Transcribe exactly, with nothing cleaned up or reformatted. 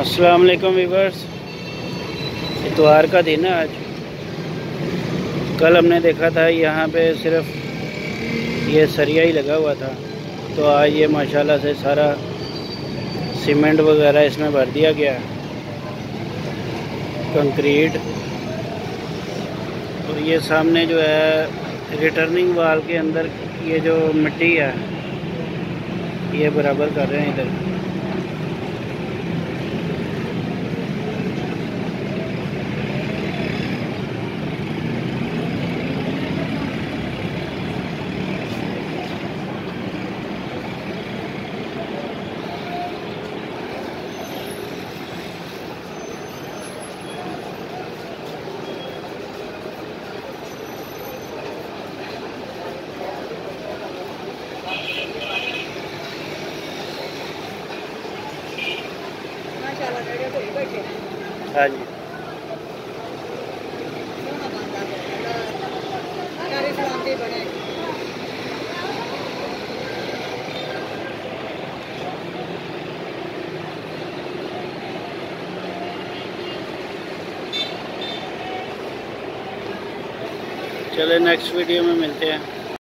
अस्सलाम वालेकुम व्यूअर्स। इतवार का दिन है आज। कल हमने देखा था यहाँ पे सिर्फ ये सरिया ही लगा हुआ था, तो आज ये माशाल्लाह से सारा सीमेंट वगैरह इसमें भर दिया गया, कंक्रीट। और ये सामने जो है रिटर्निंग वाल के अंदर ये जो मिट्टी है ये बराबर कर रहे हैं इधर। हाँ जी, चले नेक्स्ट वीडियो में मिलते हैं।